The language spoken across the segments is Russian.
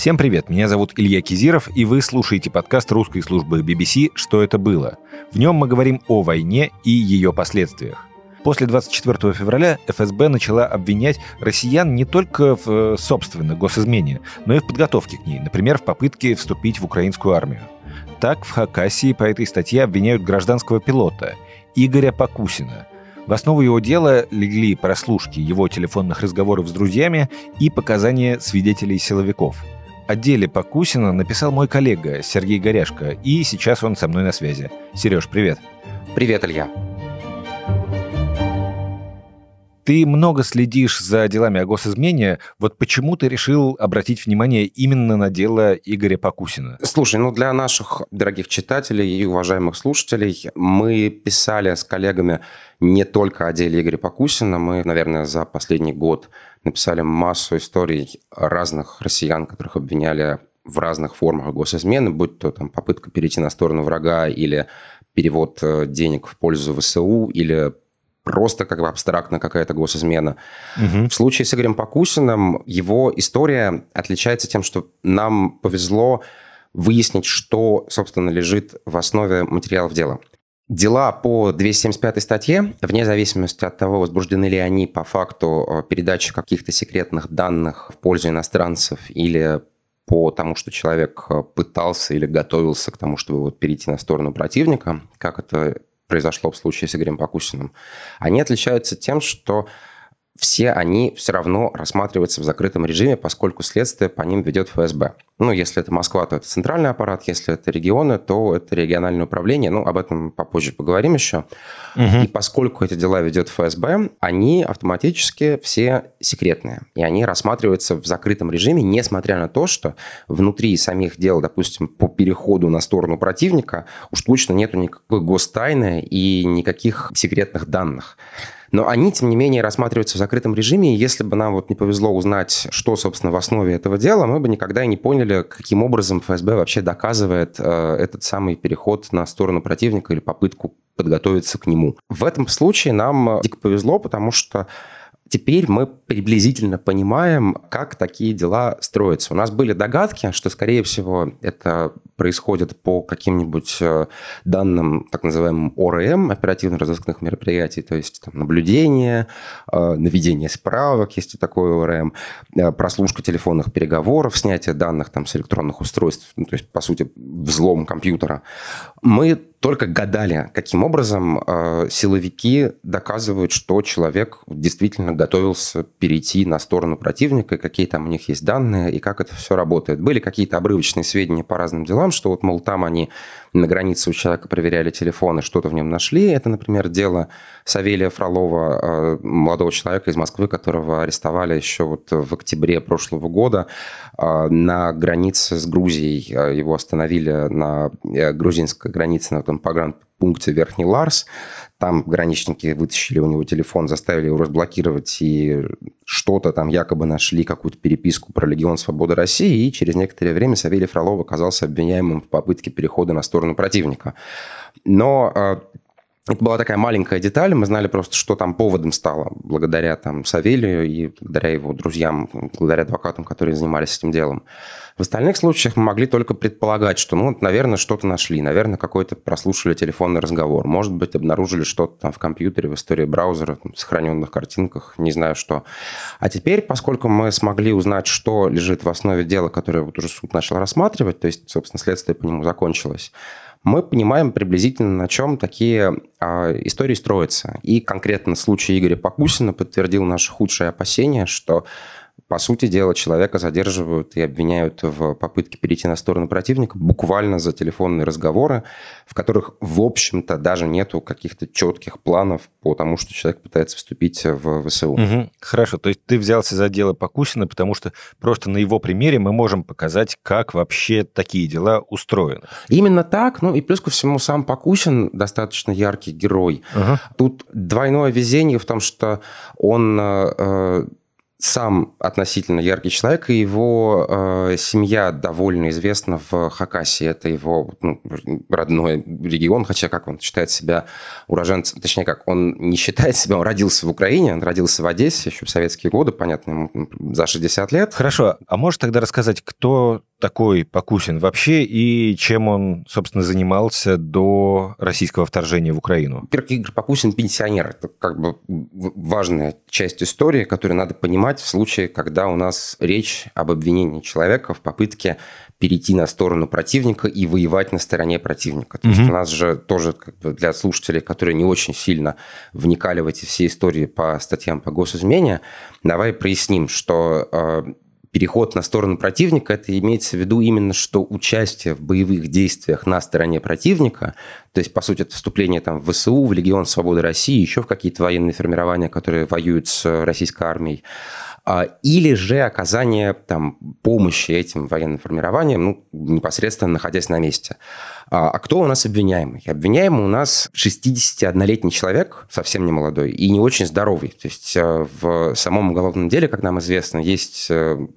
Всем привет, меня зовут Илья Кизиров, и вы слушаете подкаст русской службы BBC «Что это было?». В нем мы говорим о войне и ее последствиях. После 24 февраля ФСБ начала обвинять россиян не только в, собственно, госизмене, но и в подготовке к ней, например, в попытке вступить в украинскую армию. Так, в Хакасии по этой статье обвиняют гражданского пилота Игоря Покусина. В основу его дела легли прослушки его телефонных разговоров с друзьями и показания свидетелей-силовиков. О деле Покусина написал мой коллега Сергей Горяшко, и сейчас он со мной на связи. Сереж, привет. Привет, Илья. Ты много следишь за делами о госизмене. Вот почему ты решил обратить внимание именно на дело Игоря Покусина? Слушай, для наших дорогих читателей и уважаемых слушателей мы писали с коллегами не только о деле Игоря Покусина. Мы, наверное, за последний год написали массу историй разных россиян, которых обвиняли в разных формах госизмены, будь то попытка перейти на сторону врага или перевод денег в пользу ВСУ, или просто абстрактно какая-то госизмена. Угу. В случае с Игорем Покусиным его история отличается тем, что нам повезло выяснить, что, собственно, лежит в основе материалов дела. Дела по 275 статье, вне зависимости от того, возбуждены ли они по факту передачи каких-то секретных данных в пользу иностранцев или по тому, что человек пытался или готовился к тому, чтобы перейти на сторону противника, как это произошло в случае с Игорем Покусиным, они отличаются тем, что все они все равно рассматриваются в закрытом режиме, поскольку следствие по ним ведет ФСБ. Если это Москва, то это центральный аппарат, если это регионы, то это региональное управление. Об этом попозже поговорим еще. Угу. И поскольку эти дела ведет ФСБ, они автоматически все секретные. И они рассматриваются в закрытом режиме, несмотря на то, что внутри самих дел, допустим, по переходу на сторону противника, уж точно нету никакой гостайны и никаких секретных данных. Но они, тем не менее, рассматриваются в закрытом режиме, и если бы нам не повезло узнать, что, собственно, в основе этого дела, мы бы никогда и не поняли, каким образом ФСБ вообще доказывает этот самый переход на сторону противника или попытку подготовиться к нему. В этом случае нам дико повезло, потому что теперь мы приблизительно понимаем, как такие дела строятся. У нас были догадки, что, скорее всего, это происходит по каким-нибудь данным, так называемым ОРМ, оперативно-розыскных мероприятий, то есть наблюдение, наведение справок, если такое ОРМ, прослушка телефонных переговоров, снятие данных с электронных устройств, то есть, по сути, взлом компьютера. Мы только гадали, каким образом силовики доказывают, что человек действительно готовился перейти на сторону противника, какие там у них есть данные и как это все работает. Были какие-то обрывочные сведения по разным делам, что там они на границе у человека проверяли телефоны, что-то в нем нашли. Это, например, дело Савелия Фролова, молодого человека из Москвы, которого арестовали еще в октябре прошлого года на границе с Грузией. Его остановили на грузинской границе, на погранпункте Верхний Ларс. Там граничники вытащили у него телефон, заставили его разблокировать, и что-то якобы нашли, какую-то переписку про Легион свободы России, и через некоторое время Савелий Фролов оказался обвиняемым в попытке перехода на сторону противника. Но это была такая маленькая деталь, мы знали просто, что поводом стало, благодаря Савелию и благодаря его друзьям, благодаря адвокатам, которые занимались этим делом. В остальных случаях мы могли только предполагать, что, наверное, что-то нашли, наверное, какой-то прослушали телефонный разговор, может быть, обнаружили что-то в компьютере, в истории браузера, в сохраненных картинках, не знаю что. А теперь, поскольку мы смогли узнать, что лежит в основе дела, которое уже суд начал рассматривать, то есть, собственно, следствие по нему закончилось, мы понимаем приблизительно, на чем такие истории строятся. И конкретно случай Игоря Покусина подтвердил наши худшие опасения, что, по сути дела, человека задерживают и обвиняют в попытке перейти на сторону противника буквально за телефонные разговоры, в которых, в общем-то, даже нету каких-то четких планов по тому, что человек пытается вступить в ВСУ. Угу. Хорошо, то есть ты взялся за дело Покусина, потому что просто на его примере мы можем показать, как вообще такие дела устроены. Именно так, и плюс ко всему сам Покусин достаточно яркий герой. Угу. Тут двойное везение в том, что он сам относительно яркий человек, и его семья довольно известна в Хакасии. Это его родной регион, хотя как он считает себя уроженцем, точнее, как он не считает себя, он родился в Украине, он родился в Одессе еще в советские годы, понятно, ему за 60 лет. Хорошо, а можешь тогда рассказать, кто такой Покусин вообще и чем он, собственно, занимался до российского вторжения в Украину? Во-первых, Игорь Покусин пенсионер. Это как бы важная часть истории, которую надо понимать в случае, когда у нас речь об обвинении человека в попытке перейти на сторону противника и воевать на стороне противника. То есть у нас же тоже как бы для слушателей, которые не очень сильно вникали в эти все истории по статьям по госизмене, давай проясним, что... Переход на сторону противника, это имеется в виду именно, что участие в боевых действиях на стороне противника, то есть, по сути, это вступление там, в ВСУ, в Легион свободы России, еще в какие-то военные формирования, которые воюют с российской армией, или же оказание там, помощи этим военным формированиям, непосредственно находясь на месте. А кто у нас обвиняемый? Обвиняемый у нас 61-летний человек, совсем не молодой, и не очень здоровый. То есть в самом уголовном деле, как нам известно, есть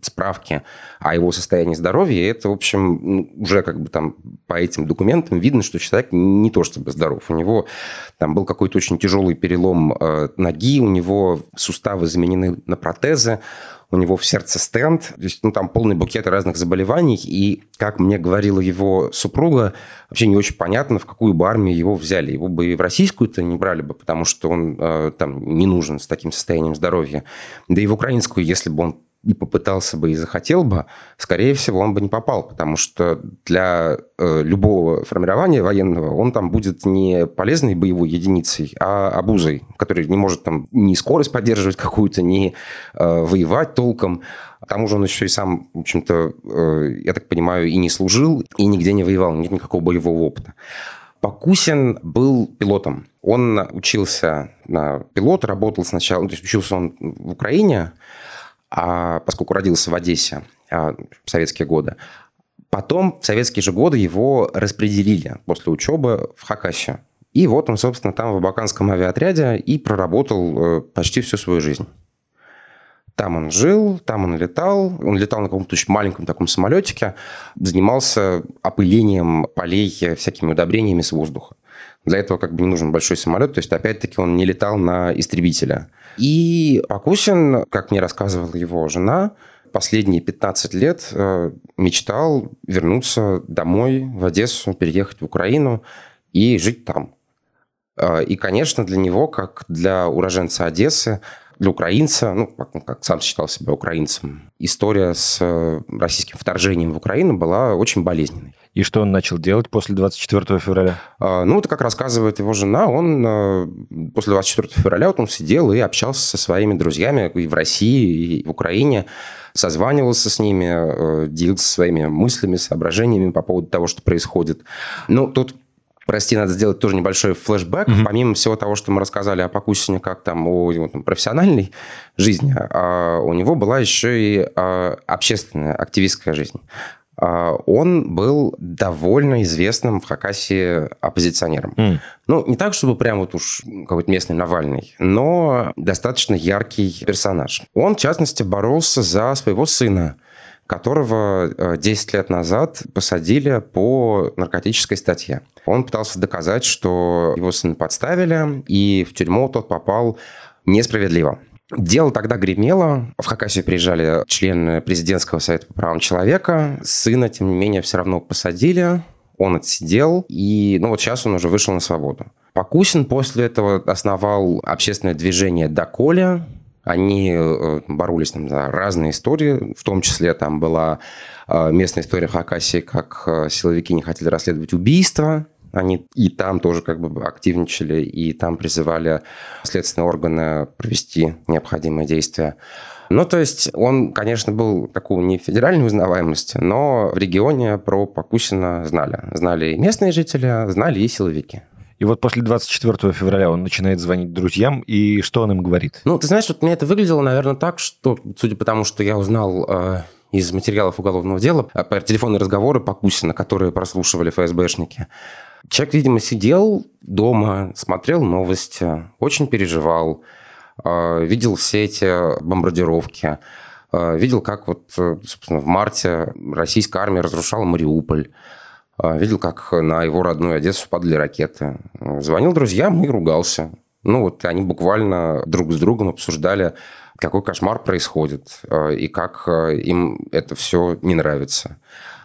справки о его состоянии здоровья, и это, в общем, уже как бы там по этим документам видно, что человек не то чтобы здоров. У него там был какой-то очень тяжелый перелом ноги, у него суставы заменены на протезы, у него в сердце стенд, то есть, там полный букет разных заболеваний, и, как мне говорила его супруга, вообще не очень понятно, в какую бы армию его взяли. Его бы и в российскую-то не брали бы, потому что он там не нужен с таким состоянием здоровья. Да и в украинскую, если бы он и попытался бы, и захотел бы, скорее всего, он бы не попал, потому что для любого формирования военного он там будет не полезной боевой единицей, а обузой, который не может там ни скорость поддерживать какую-то, ни воевать толком. К тому же он еще и сам, в общем-то, я так понимаю, и не служил, и нигде не воевал, нет никакого боевого опыта. Покусин был пилотом. Он учился на пилота, работал сначала, то есть учился он в Украине, поскольку родился в Одессе в советские годы. Потом в советские же годы его распределили после учебы в Хакасию. И вот он, собственно, там в Абаканском авиаотряде и проработал почти всю свою жизнь. Там он жил, там он летал на каком-то очень маленьком таком самолетике, занимался опылением полей всякими удобрениями с воздуха. Для этого как бы не нужен большой самолет, то есть, опять-таки, он не летал на истребителя. И Покусин, как мне рассказывала его жена, последние 15 лет мечтал вернуться домой, в Одессу, переехать в Украину и жить там. И, конечно, для него, как для уроженца Одессы, для украинца, как сам считал себя украинцем, история с российским вторжением в Украину была очень болезненной. И что он начал делать после 24 февраля? Это как рассказывает его жена, он после 24 февраля он сидел и общался со своими друзьями и в России, и в Украине, созванивался с ними, делился своими мыслями, соображениями по поводу того, что происходит. Тут... Прости, надо сделать тоже небольшой флешбэк. Помимо всего того, что мы рассказали о Покусине, как там о его профессиональной жизни, у него была еще и общественная, активистская жизнь. Он был довольно известным в Хакасии оппозиционером. Не так, чтобы прям какой-то местный Навальный, но достаточно яркий персонаж. Он, в частности, боролся за своего сына, которого 10 лет назад посадили по наркотической статье. Он пытался доказать, что его сына подставили, и в тюрьму тот попал несправедливо. Дело тогда гремело. В Хакасию приезжали члены президентского совета по правам человека. Сына, тем не менее, все равно посадили. Он отсидел, и сейчас он уже вышел на свободу. Покусин после этого основал общественное движение «Доколе». Они боролись там за разные истории, в том числе там была местная история в Хакасии, как силовики не хотели расследовать убийства. Они и там тоже как бы активничали, и там призывали следственные органы провести необходимые действия. То есть он, конечно, был такой не федеральной узнаваемости, но в регионе про Покусина знали. Знали и местные жители, знали и силовики. И вот после 24 февраля он начинает звонить друзьям, и что он им говорит? Ты знаешь, вот мне это выглядело, наверное, так, что, судя по тому, что я узнал из материалов уголовного дела, про телефонные разговоры Покусина, которые прослушивали ФСБшники, человек, видимо, сидел дома, смотрел новости, очень переживал. видел все эти бомбардировки, видел, как вот, собственно, в марте российская армия разрушала Мариуполь, видел, как на его родную Одессу падали ракеты. Звонил друзьям и ругался. Ну вот они буквально друг с другом обсуждали, какой кошмар происходит и как им это все не нравится.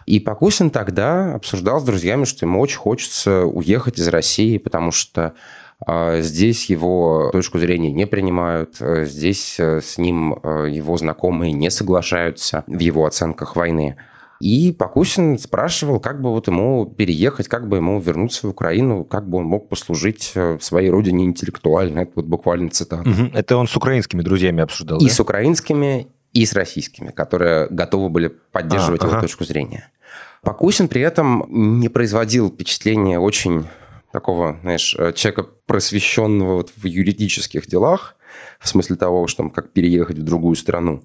И Покусин тогда обсуждал с друзьями, что ему очень хочется уехать из России, потому что здесь его точку зрения не принимают, здесь с ним его знакомые не соглашаются в его оценках войны. И Покусин спрашивал, как бы вот ему переехать, как бы ему вернуться в Украину, как бы он мог послужить своей родине интеллектуально. Это вот буквально цитата. Угу. Это он с украинскими друзьями обсуждал, и да? С украинскими, и с российскими, которые готовы были поддерживать его точку зрения. Покусин при этом не производил впечатления очень такого, знаешь, человека, просвещенного вот в юридических делах, в смысле того, что там, как переехать в другую страну.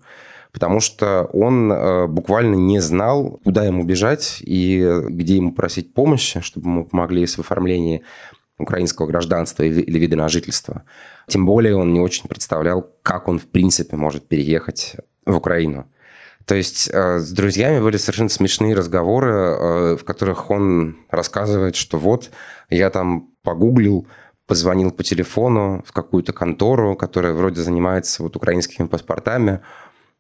Потому что он буквально не знал, куда ему бежать и где ему просить помощи, чтобы ему помогли в оформлении украинского гражданства или вида на жительство. Тем более он не очень представлял, как он в принципе может переехать в Украину. То есть с друзьями были совершенно смешные разговоры, в которых он рассказывает, что вот я там погуглил, позвонил по телефону в какую-то контору, которая вроде занимается вот украинскими паспортами,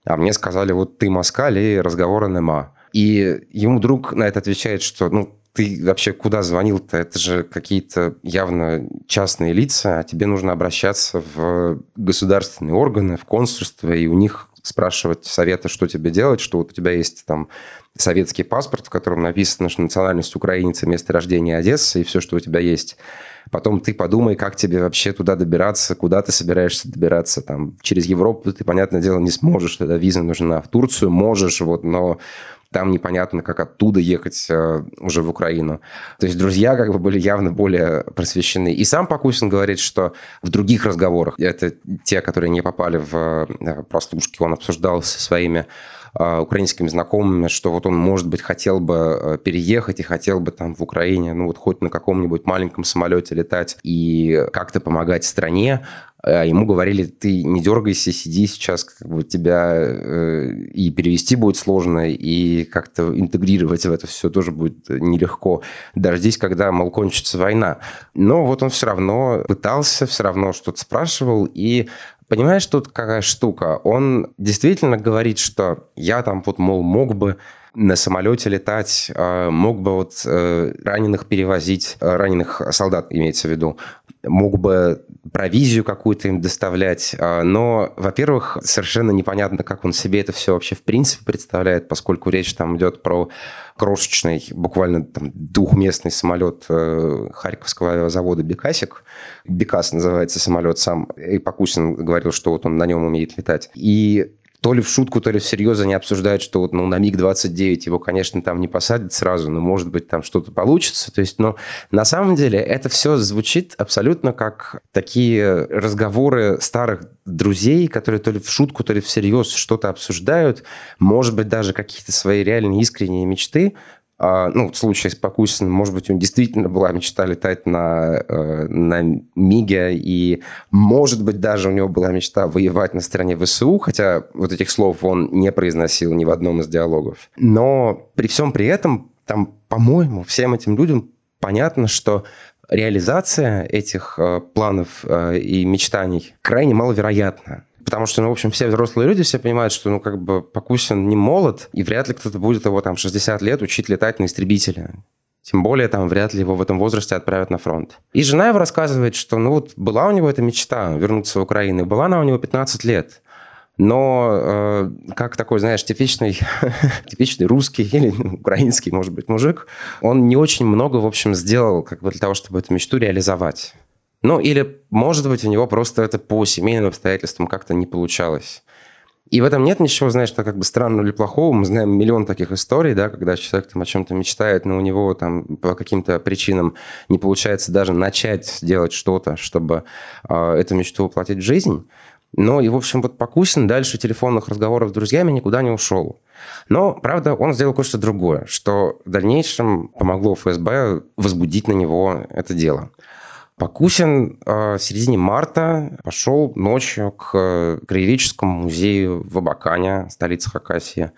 а мне сказали, вот ты москаль, и разговора нема. И ему друг на это отвечает, что ну ты вообще куда звонил-то? Это же какие-то явно частные лица, а тебе нужно обращаться в государственные органы, в консульство, и у них спрашивать совета, что тебе делать, что вот у тебя есть там советский паспорт, в котором написано, что национальность украинец, место рождения Одесса, и все, что у тебя есть. Потом ты подумай, как тебе вообще туда добираться, куда ты собираешься добираться. Там, через Европу ты, понятное дело, не сможешь, тогда виза нужна. В Турцию можешь, вот, но там непонятно, как оттуда ехать уже в Украину. То есть друзья как бы были явно более просвещены. И сам Покусин говорит, что в других разговорах, это те, которые не попали в прослушки, он обсуждал со своими украинскими знакомыми, что вот он, может быть, хотел бы переехать и хотел бы там в Украине, ну вот хоть на каком-нибудь маленьком самолете летать и как-то помогать стране. Ему говорили, ты не дергайся, сиди сейчас, как бы тебя и перевести будет сложно, и как-то интегрировать в это все тоже будет нелегко. Дождись, когда, мол, кончится война. Но вот он все равно пытался, все равно что-то спрашивал, и понимаешь, тут какая штука. Он действительно говорит, что я там вот, мол, мог бы на самолете летать, мог бы вот раненых перевозить, раненых солдат имеется в виду, мог бы провизию какую-то им доставлять, но, во-первых, совершенно непонятно, как он себе это все вообще в принципе представляет, поскольку речь там идет про крошечный, буквально там, двухместный самолет Харьковского авиазавода «Бекасик». «Бекас» называется самолет сам, и Покусин говорил, что вот он на нем умеет летать. И то ли в шутку, то ли всерьез они обсуждают, что вот, ну, на Миг-29 его, конечно, там не посадят сразу, но, может быть, там что-то получится. То есть, но на самом деле это все звучит абсолютно как такие разговоры старых друзей, которые то ли в шутку, то ли всерьез что-то обсуждают, может быть, даже какие-то свои реальные искренние мечты. Ну, в случае с Покусиным, может быть, у него действительно была мечта летать на Миге, и, может быть, даже у него была мечта воевать на стороне ВСУ, хотя вот этих слов он не произносил ни в одном из диалогов. Но при всем при этом, там, по-моему, всем этим людям понятно, что реализация этих планов и мечтаний крайне маловероятна. Потому что, ну, в общем, все взрослые люди, все понимают, что, ну, как бы Покусин не молод, и вряд ли кто-то будет его там 60 лет учить летать на истребителя. Тем более, там, вряд ли его в этом возрасте отправят на фронт. И жена его рассказывает, что, ну, вот была у него эта мечта вернуться в Украину, была она у него 15 лет. Но как такой, знаешь, типичный русский или украинский, может быть, мужик, он не очень много, в общем, сделал как бы для того, чтобы эту мечту реализовать. Ну, или, может быть, у него просто это по семейным обстоятельствам как-то не получалось. И в этом нет ничего, знаешь, что как бы странного или плохого. Мы знаем миллион таких историй, да, когда человек там о чем-то мечтает, но у него там по каким-то причинам не получается даже начать делать что-то, чтобы эту мечту воплотить в жизнь. Но и, в общем, вот Покусин дальше телефонных разговоров с друзьями никуда не ушел. Но, правда, он сделал кое-что другое, что в дальнейшем помогло ФСБ возбудить на него это дело. Покусин в середине марта пошел ночью к Краеведческому музею в Абакане, столице Хакасии.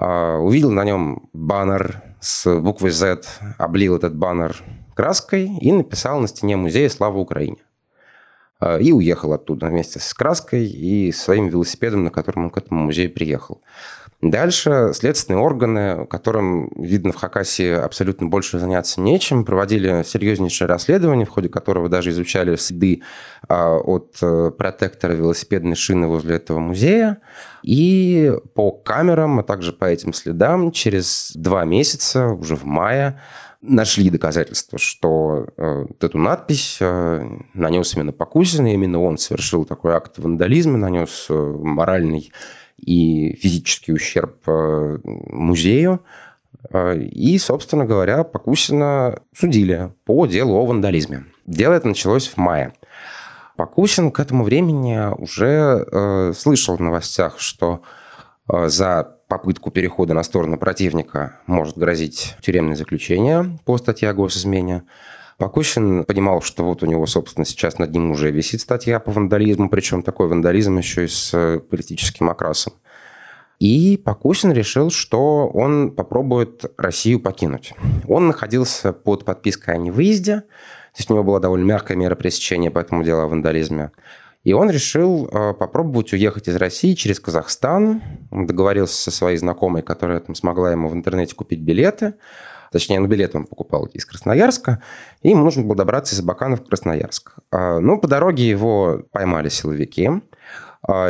Увидел на нем баннер с буквой Z, облил этот баннер краской и написал на стене музея «Слава Украине». И уехал оттуда вместе с краской и своим велосипедом, на котором он к этому музею приехал. Дальше следственные органы, которым, видно, в Хакасии абсолютно больше заняться нечем, проводили серьезнейшее расследование, в ходе которого даже изучали следы от протектора велосипедной шины возле этого музея. И по камерам, а также по этим следам через 2 месяца, уже в мае, нашли доказательства, что эту надпись нанес именно Покусин, и именно он совершил такой акт вандализма, нанес моральный и физический ущерб музею. И, собственно говоря, Покусина судили по делу о вандализме. Дело это началось в мае. Покусин к этому времени уже слышал в новостях, что за попытку перехода на сторону противника может грозить тюремное заключение по статье о госизмене. Покусин понимал, что вот у него, собственно, сейчас над ним уже висит статья по вандализму, причем такой вандализм еще и с политическим окрасом. И Покусин решил, что он попробует Россию покинуть. Он находился под подпиской о невыезде, то есть у него была довольно мягкая мера пресечения по этому делу о вандализме. И он решил попробовать уехать из России через Казахстан. Он договорился со своей знакомой, которая там смогла ему в интернете купить билеты. Точнее, ну, билеты он покупал из Красноярска. И ему нужно было добраться из Абакана в Красноярск. Но по дороге его поймали силовики.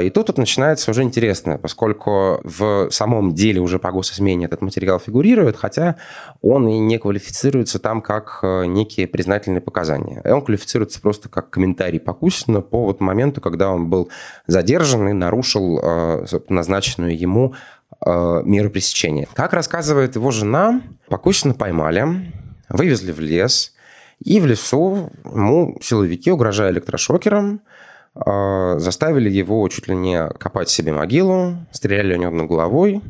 И тут вот начинается уже интересное, поскольку в самом деле уже по госизмене этот материал фигурирует, хотя он и не квалифицируется там как некие признательные показания. Он квалифицируется просто как комментарий Покусина по вот моменту, когда он был задержан и нарушил назначенную ему меру пресечения. Как рассказывает его жена, Покусина поймали, вывезли в лес, и в лесу ему силовики, угрожая электрошокером, заставили его чуть ли не копать себе могилу, стреляли у него над головой.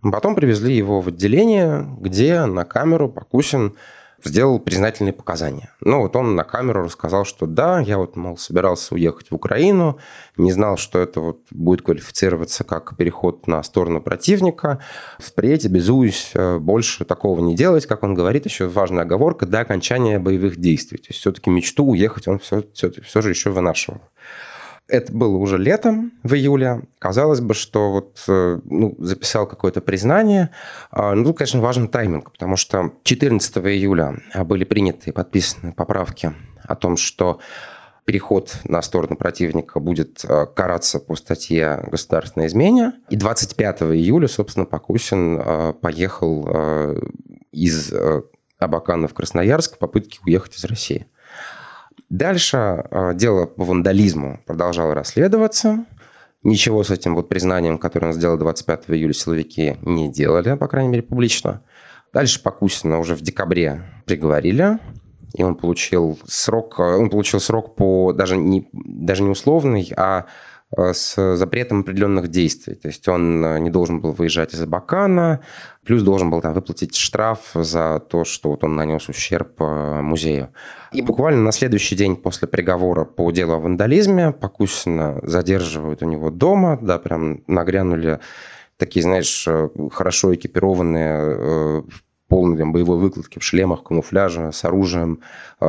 Потом привезли его в отделение, где на камеру Покусин сделал признательные показания. Ну вот он на камеру рассказал, что да, я вот, мол, собирался уехать в Украину, не знал, что это вот будет квалифицироваться как переход на сторону противника. Впредь обязуюсь больше такого не делать, как он говорит, еще важная оговорка, до окончания боевых действий. То есть все-таки мечту уехать он все же еще вынашивал. Это было уже летом, в июле. Казалось бы, что вот, ну, записал какое-то признание. Но тут, конечно, важен тайминг, потому что 14 июля были приняты и подписаны поправки о том, что переход на сторону противника будет караться по статье «Государственная измена». И 25 июля, собственно, Покусин поехал из Абакана в Красноярск в попытке уехать из России. Дальше дело по вандализму продолжало расследоваться. Ничего с этим вот признанием, которое он сделал 25 июля, силовики не делали, по крайней мере, публично. Дальше Покусина уже в декабре приговорили, и он получил срок, по даже не условный, а с запретом определенных действий. То есть он не должен был выезжать из Абакана, плюс должен был там выплатить штраф за то, что вот он нанес ущерб музею. И буквально на следующий день после приговора по делу о вандализме Покусина задерживают у него дома, да, прям нагрянули такие, знаешь, хорошо экипированные в полной боевой выкладке, в шлемах, камуфляже, с оружием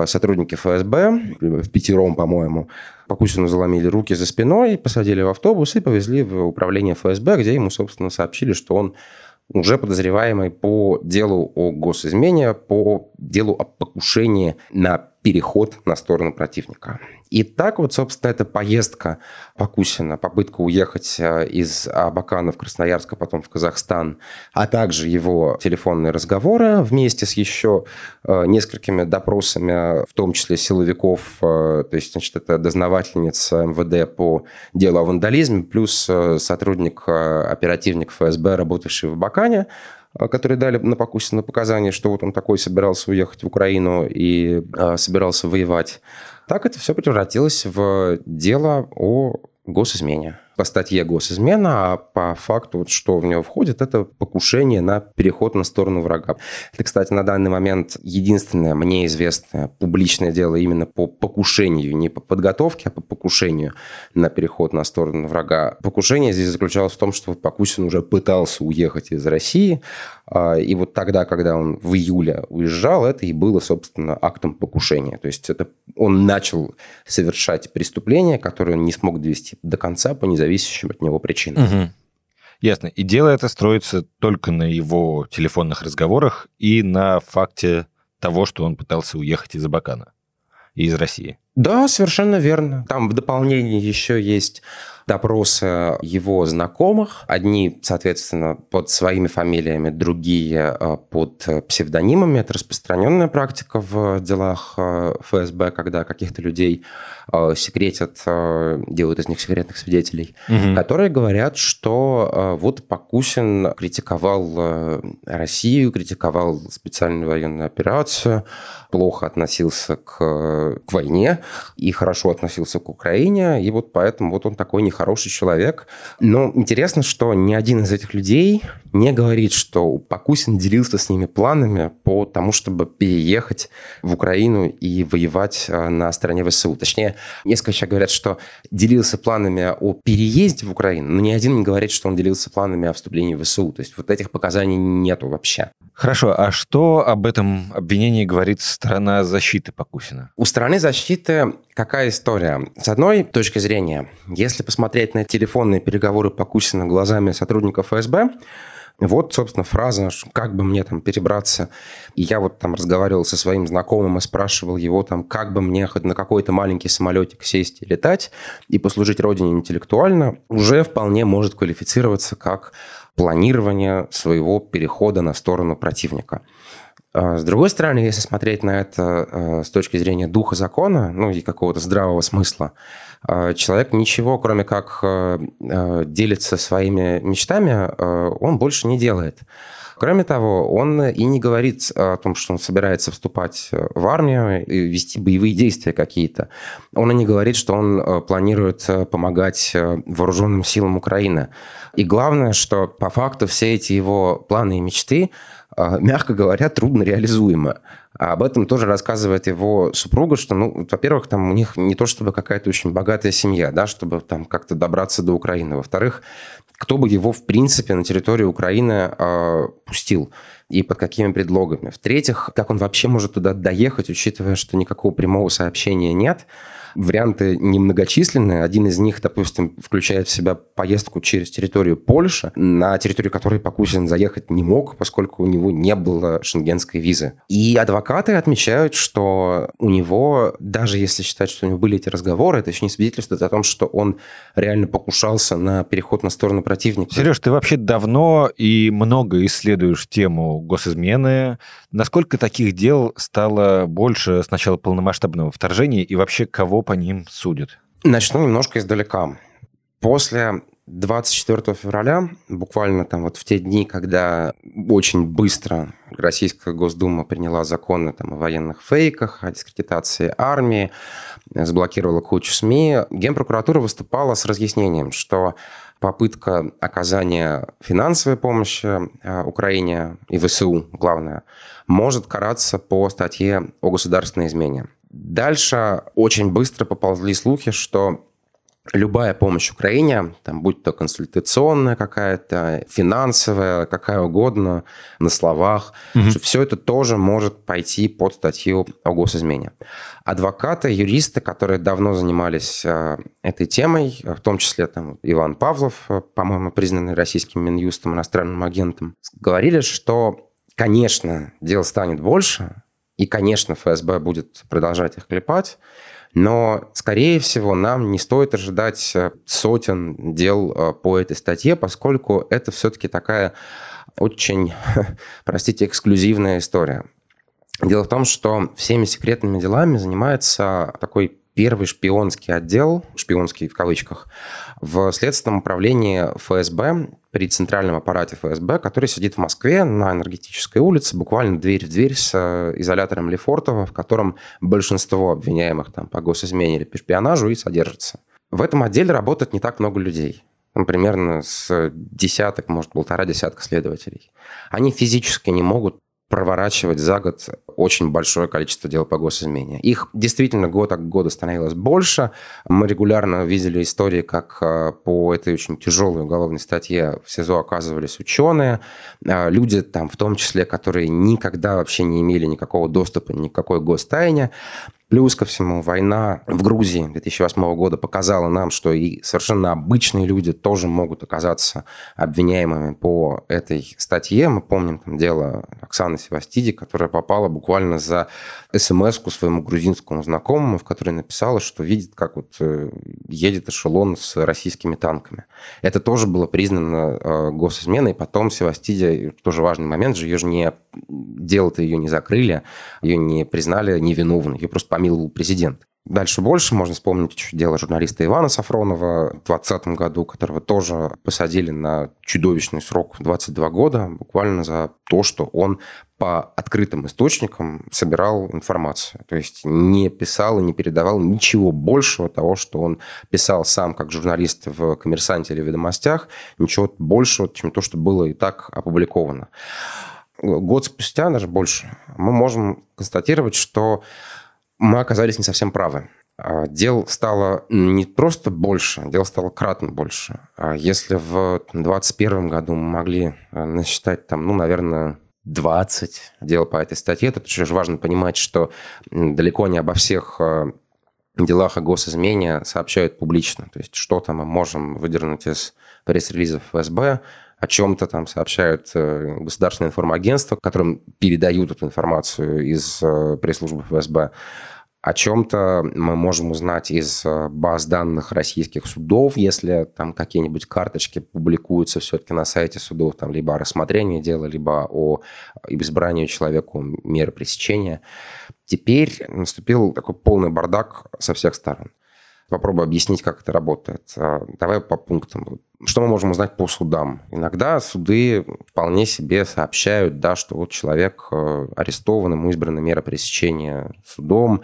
сотрудники ФСБ, в 5-ром, по-моему. Покусину заломили руки за спиной, посадили в автобус и повезли в управление ФСБ, где ему, собственно, сообщили, что он уже подозреваемый по делу о госизмене, по делу о покушении на переход на сторону противника. И так вот, собственно, эта поездка Покусина, попытка уехать из Абакана в Красноярск, а потом в Казахстан, а также его телефонные разговоры вместе с еще несколькими допросами, в том числе силовиков, то есть, значит, это дознавательница МВД по делу о вандализме, плюс сотрудник-оперативник ФСБ, работавший в Абакане, которые дали на Покусина показания, что вот он такой собирался уехать в Украину и собирался воевать. Так это все превратилось в дело о госизмене, по статье госизмена, а по факту, вот, что в него входит, это покушение на переход на сторону врага. Это, кстати, на данный момент единственное мне известное публичное дело именно по покушению, не по подготовке, а по покушению на переход на сторону врага. Покушение здесь заключалось в том, что Покусин уже пытался уехать из России, и вот тогда, когда он в июле уезжал, это и было, собственно, актом покушения. То есть это он начал совершать преступление, которое он не смог довести до конца по независящим от него причинам. Угу. Ясно. И дело это строится только на его телефонных разговорах и на факте того, что он пытался уехать из Абакана и из России. Да, совершенно верно. Там в дополнение еще есть допросы его знакомых. Одни, соответственно, под своими фамилиями, другие под псевдонимами. Это распространенная практика в делах ФСБ, когда каких-то людей секретят, делают из них секретных свидетелей, которые говорят, что вот Покусин критиковал Россию, критиковал специальную военную операцию, плохо относился к войне и хорошо относился к Украине, и вот поэтому вот он такой нехороший человек. Но интересно, что ни один из этих людей не говорит, что Покусин делился с ними планами по тому, чтобы переехать в Украину и воевать на стороне ВСУ. Точнее, несколько человек говорят, что делился планами о переезде в Украину, но ни один не говорит, что он делился планами о вступлении в ВСУ. То есть вот этих показаний нету вообще. Хорошо, а что об этом обвинении говорит сторона защиты Покусина? У стороны защиты какая история? С одной точки зрения, если посмотреть на телефонные переговоры Покусина глазами сотрудников ФСБ, вот, собственно, фраза «как бы мне там перебраться?» И я вот там разговаривал со своим знакомым и спрашивал его там, как бы мне хоть на какой-то маленький самолетик сесть и летать и послужить родине интеллектуально, уже вполне может квалифицироваться как планирование своего перехода на сторону противника. С другой стороны, если смотреть на это с точки зрения духа закона, ну и какого-то здравого смысла, человек ничего, кроме как делиться своими мечтами, он больше не делает. Кроме того, он и не говорит о том, что он собирается вступать в армию и вести боевые действия какие-то. Он и не говорит, что он планирует помогать вооруженным силам Украины. И главное, что по факту все эти его планы и мечты, мягко говоря, трудно реализуемо. А об этом тоже рассказывает его супруга, что, ну, во-первых, там у них не то чтобы какая-то очень богатая семья, да, чтобы там как-то добраться до Украины. Во-вторых, кто бы его, в принципе, на территорию Украины пустил и под какими предлогами. В-третьих, как он вообще может туда доехать, учитывая, что никакого прямого сообщения нет. Варианты немногочисленные. Один из них, допустим, включает в себя поездку через территорию Польши, на территорию которой Покусин заехать не мог, поскольку у него не было шенгенской визы. И адвокаты отмечают, что у него, даже если считать, что у него были эти разговоры, это еще не свидетельствует о том, что он реально покушался на переход на сторону противника. Сереж, ты вообще давно и много исследуешь тему госизмены. Насколько таких дел стало больше с начала полномасштабного вторжения и вообще кого по ним судят? Начну немножко издалека. После 24 февраля, буквально там вот в те дни, когда очень быстро Российская Госдума приняла законы там о военных фейках, о дискредитации армии, заблокировала кучу СМИ, Генпрокуратура выступала с разъяснением, что попытка оказания финансовой помощи Украине и ВСУ, главное, может караться по статье о государственной измене. Дальше очень быстро поползли слухи, что любая помощь Украине, там, будь то консультационная какая-то, финансовая, какая угодно, на словах, что все это тоже может пойти под статью о госизмене. Адвокаты, юристы, которые давно занимались этой темой, в том числе там, Иван Павлов, по-моему, признанный российским Минюстом, иностранным агентом, говорили, что, конечно, дел станет больше, и, конечно, ФСБ будет продолжать их клепать, но, скорее всего, нам не стоит ожидать сотен дел по этой статье, поскольку это все-таки такая очень, простите, эксклюзивная история. Дело в том, что всеми секретными делами занимается такой первый шпионский отдел, шпионский в кавычках, в Следственном управлении ФСБ, при центральном аппарате ФСБ, который сидит в Москве на Энергетической улице, буквально дверь в дверь с изолятором Лефортово, в котором большинство обвиняемых там по госизмене или по шпионажу и содержится. В этом отделе работает не так много людей. Примерно с десяток, может, полтора десятка следователей. Они физически не могут проворачивать за год очень большое количество дел по госизмене. Их действительно год от года становилось больше. Мы регулярно видели истории, как по этой очень тяжелой уголовной статье в СИЗО оказывались ученые, люди там в том числе, которые никогда вообще не имели никакого доступа, никакой гостайне. Плюс ко всему, война в Грузии 2008 года показала нам, что и совершенно обычные люди тоже могут оказаться обвиняемыми по этой статье. Мы помним там дело Оксаны Севастиди, которая попала буквально за смс-ку своему грузинскому знакомому, в которой написала, что видит, как вот едет эшелон с российскими танками. Это тоже было признано госизменой. Потом Севастиди, тоже важный момент, же ее же не дело-то ее не закрыли, ее не признали невиновной, ее просто помиловал президент. Дальше больше можно вспомнить дело журналиста Ивана Сафронова в 2020 году, которого тоже посадили на чудовищный срок 22 года, буквально за то, что он по открытым источникам собирал информацию. То есть не писал и не передавал ничего большего того, что он писал сам как журналист в «Коммерсанте» или «Ведомостях», ничего большего, чем то, что было и так опубликовано. Год спустя, даже больше, мы можем констатировать, что мы оказались не совсем правы. Дел стало не просто больше, дел стало кратно больше. Если в 2021 году мы могли насчитать, там, ну, наверное, 20 дел по этой статье, тут еще важно понимать, что далеко не обо всех делах о госизмене сообщают публично. То есть что-то мы можем выдернуть из пресс-релизов ФСБ, о чем-то там сообщают государственные информагентства, которым передают эту информацию из пресс-службы ФСБ. О чем-то мы можем узнать из баз данных российских судов, если там какие-нибудь карточки публикуются все-таки на сайте судов, там либо о рассмотрении дела, либо о избрании человеку меры пресечения. Теперь наступил такой полный бардак со всех сторон. Попробую объяснить, как это работает. Давай по пунктам. Что мы можем узнать по судам? Иногда суды вполне себе сообщают, да, что вот человек арестован, ему избрана мера пресечения судом,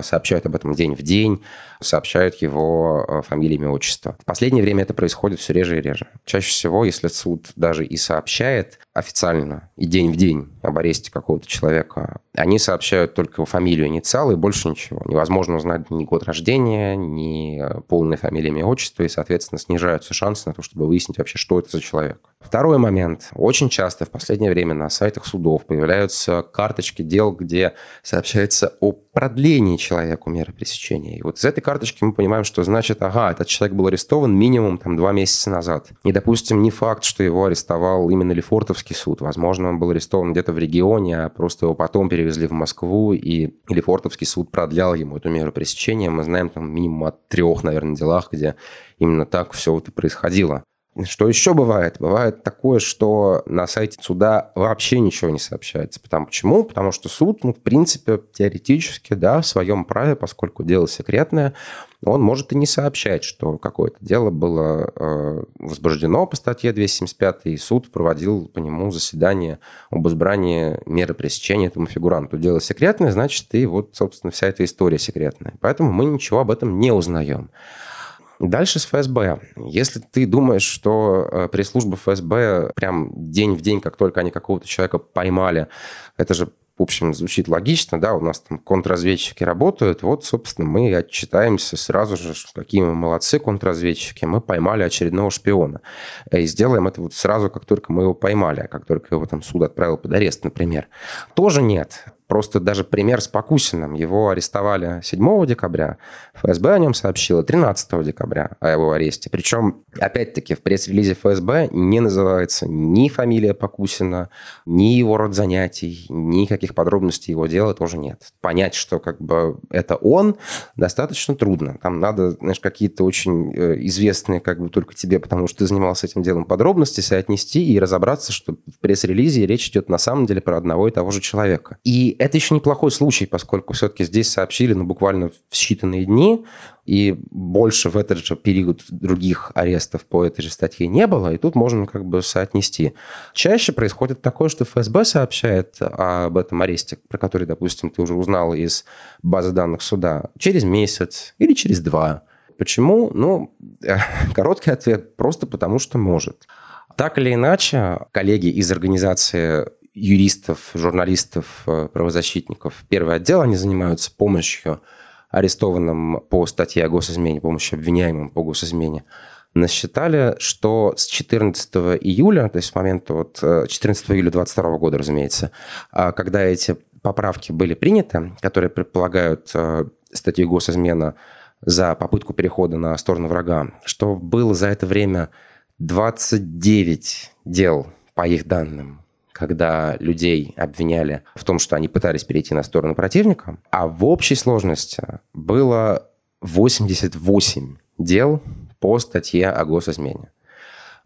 сообщают об этом день в день, сообщают его фамилию, имя, отчество. В последнее время это происходит все реже и реже. Чаще всего, если суд даже и сообщает официально и день в день об аресте какого-то человека, они сообщают только его фамилию, инициалы и больше ничего. Невозможно узнать ни год рождения, ни полная фамилия, имя, отчество, и, соответственно, снижаются шансы на то, чтобы выяснить вообще, что это за человек. Второй момент. Очень часто в последнее время на сайтах судов появляются карточки дел, где сообщается о продлении человеку меры пресечения. И вот из этой карточки мы понимаем, что значит, ага, этот человек был арестован минимум там 2 месяца назад. И, допустим, не факт, что его арестовал именно Лефортовский суд. Возможно, он был арестован где-то в регионе, а просто его потом перевезли в Москву, и Лефортовский суд продлял ему эту меру пресечения. Мы знаем там минимум о 3, наверное, делах, где именно так все это происходило. Что еще бывает? Бывает такое, что на сайте суда вообще ничего не сообщается. Почему? Потому что суд, ну, в принципе, теоретически, да, в своем праве, поскольку дело секретное, он может и не сообщать, что какое-то дело было возбуждено по статье 275, и суд проводил по нему заседание об избрании меры пресечения этому фигуранту. Дело секретное, значит, и вот, собственно, вся эта история секретная. Поэтому мы ничего об этом не узнаем. Дальше с ФСБ. Если ты думаешь, что пресс-служба ФСБ прям день в день, как только они какого-то человека поймали, это же, в общем, звучит логично, да, у нас там контрразведчики работают, вот, собственно, мы отчитаемся сразу же, какие мы молодцы контрразведчики, мы поймали очередного шпиона. И сделаем это вот сразу, как только мы его поймали, а как только его там суд отправил под арест, например. Тоже нет. Просто даже пример с Покусиным. Его арестовали 7 декабря, ФСБ о нем сообщило 13 декабря о его аресте. Причем, опять-таки, в пресс-релизе ФСБ не называется ни фамилия Покусина, ни его род занятий, никаких подробностей его дела тоже нет. Понять, что как бы это он, достаточно трудно. Там надо, знаешь, какие-то очень известные как бы только тебе, потому что ты занимался этим делом, подробности соотнести и разобраться, что в пресс-релизе речь идет на самом деле про одного и того же человека. И это еще неплохой случай, поскольку все-таки здесь сообщили, ну, буквально в считанные дни, и больше в этот же период других арестов по этой же статье не было, и тут можно как бы соотнести. Чаще происходит такое, что ФСБ сообщает об этом аресте, про который, допустим, ты уже узнал из базы данных суда, через месяц или через 2. Почему? Ну, короткий ответ, просто потому что может. Так или иначе, коллеги из организации юристов, журналистов, правозащитников Первый отдел, они занимаются помощью арестованным по статье о госизмене, помощью обвиняемым по госизмене. Насчитали, что с 14 июля, то есть с момента 14 июля 2022 года, разумеется, когда эти поправки были приняты, которые предполагают статью госизмена за попытку перехода на сторону врага, что было за это время 29 дел, по их данным, когда людей обвиняли в том, что они пытались перейти на сторону противника, а в общей сложности было 88 дел по статье о госизмене.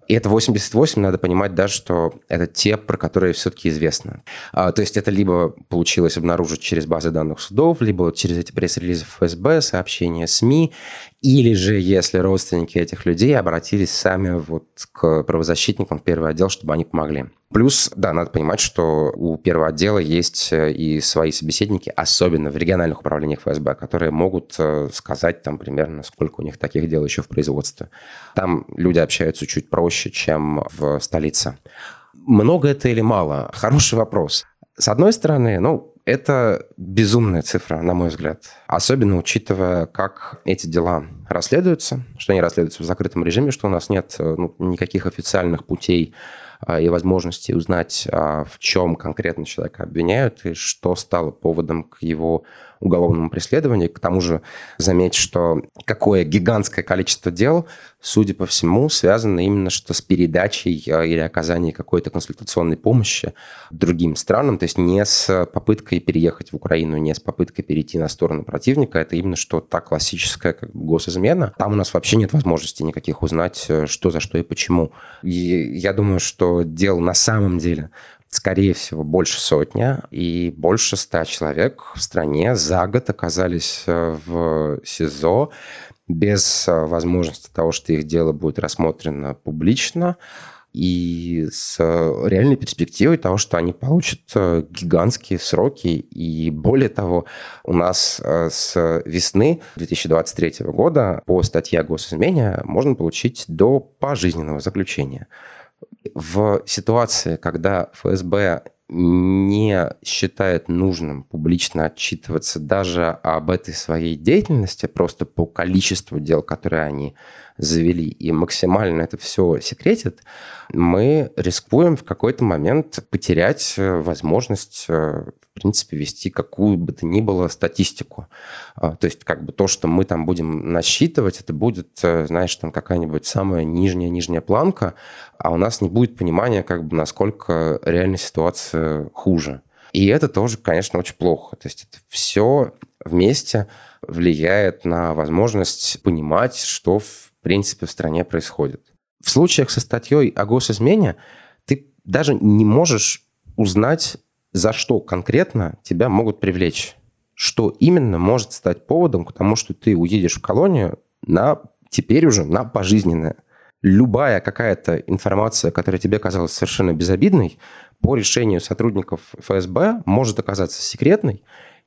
И это 88, надо понимать, да, что это те, про которые все-таки известно. То есть это либо получилось обнаружить через базы данных судов, либо через эти пресс-релизы ФСБ, сообщения СМИ, или же, если родственники этих людей обратились сами вот к правозащитникам в Первый отдел, чтобы они помогли. Плюс, да, надо понимать, что у Первого отдела есть и свои собеседники, особенно в региональных управлениях ФСБ, которые могут сказать там примерно, сколько у них таких дел еще в производстве. Там люди общаются чуть проще, чем в столице. Много это или мало? Хороший вопрос. С одной стороны, ну, это безумная цифра, на мой взгляд. Особенно учитывая, как эти дела расследуются, что они расследуются в закрытом режиме, что у нас нет никаких официальных путей и возможности узнать, в чем конкретно человека обвиняют и что стало поводом к его уголовному преследованию. К тому же заметь, что какое гигантское количество дел, судя по всему, связано именно что с передачей или оказанием какой-то консультационной помощи другим странам, то есть не с попыткой переехать в Украину, не с попыткой перейти на сторону противника. Это именно что та классическая как бы госизмена. Там у нас вообще нет возможности никаких узнать, что за что и почему. И я думаю, что дел на самом деле, скорее всего, больше сотни, и больше 100 человек в стране за год оказались в СИЗО без возможности того, что их дело будет рассмотрено публично, и с реальной перспективой того, что они получат гигантские сроки. И более того, у нас с весны 2023 года по статье о госизмене можно получить до пожизненного заключения. В ситуации, когда ФСБ не считает нужным публично отчитываться даже об этой своей деятельности, просто по количеству дел, которые они завели, и максимально это все секретит, мы рискуем в какой-то момент потерять возможность, в принципе, вести какую бы то ни было статистику. То есть как бы то, что мы там будем насчитывать, это будет, знаешь, там какая-нибудь самая нижняя планка, а у нас не будет понимания, как бы, насколько реальная ситуация хуже. И это тоже, конечно, очень плохо. То есть это все вместе влияет на возможность понимать, что в принципе в стране происходит. В случаях со статьей о госизмене ты даже не можешь узнать, за что конкретно тебя могут привлечь. Что именно может стать поводом к тому, что ты уедешь в колонию теперь уже на пожизненное. Любая какая-то информация, которая тебе казалась совершенно безобидной, по решению сотрудников ФСБ может оказаться секретной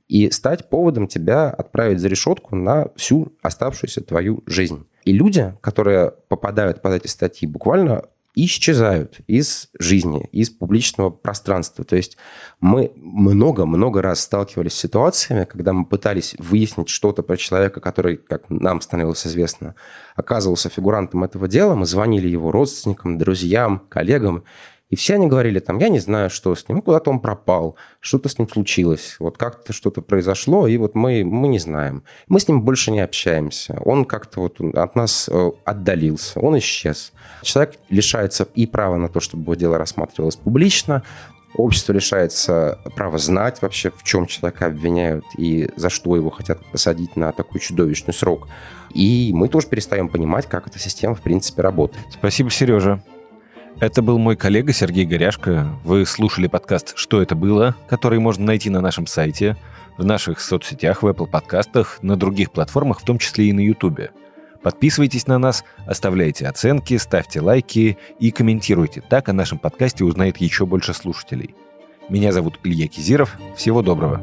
и стать поводом тебя отправить за решетку на всю оставшуюся твою жизнь. И люди, которые попадают под эти статьи, буквально исчезают из жизни, из публичного пространства. То есть мы много раз сталкивались с ситуациями, когда мы пытались выяснить что-то про человека, который, как нам становилось известно, оказывался фигурантом этого дела. Мы звонили его родственникам, друзьям, коллегам, и все они говорили, там, я не знаю, что с ним, куда-то он пропал, что-то с ним случилось, вот как-то что-то произошло, и вот мы не знаем. Мы с ним больше не общаемся, он как-то вот от нас отдалился, он исчез. Человек лишается и права на то, чтобы его дело рассматривалось публично, общество лишается права знать вообще, в чем человека обвиняют и за что его хотят посадить на такой чудовищный срок. И мы тоже перестаем понимать, как эта система в принципе работает. Спасибо, Сережа. Это был мой коллега Сергей Горяшко. Вы слушали подкаст «Что это было?», который можно найти на нашем сайте, в наших соцсетях, в Apple подкастах, на других платформах, в том числе и на YouTube. Подписывайтесь на нас, оставляйте оценки, ставьте лайки и комментируйте. Так о нашем подкасте узнает еще больше слушателей. Меня зовут Илья Кизиров. Всего доброго.